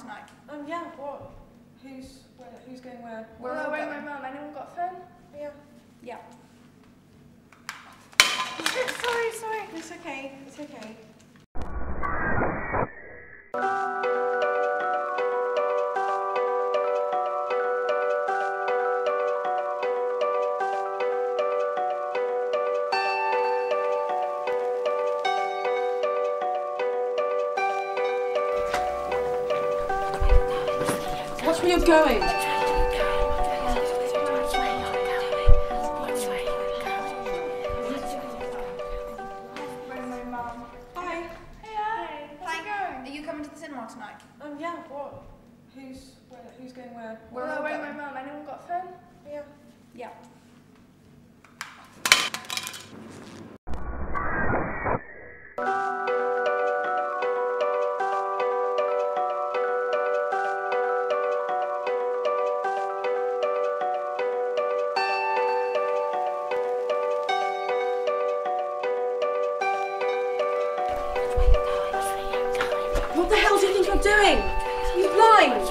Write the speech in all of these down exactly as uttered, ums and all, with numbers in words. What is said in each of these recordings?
Tonight. Um, yeah, what? Who's where, who's going where? Where well, where's my mum? Anyone got a phone? Yeah. Yeah. sorry, sorry. It's okay, it's okay. Watch where you're going. Hi. Hey, hi. Are you coming to the cinema tonight? Um, yeah. What? Who's where, who's going where? Where well, where's my mum? Anyone got a phone? Yeah. Yeah. What the hell do you think you're doing? You're blind!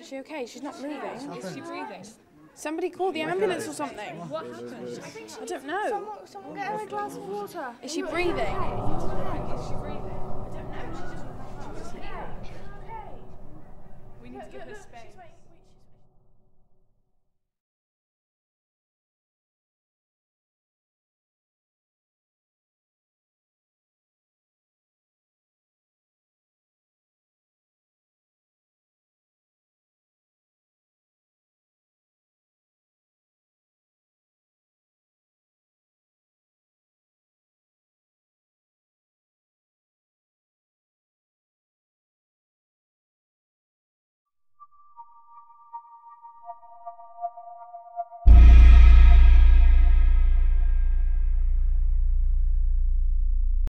Is she okay? She's not moving. Is she breathing? Somebody call the ambulance or something. What happened? I, I don't know. Someone, someone get her a glass of water. Is she breathing? Is she breathing?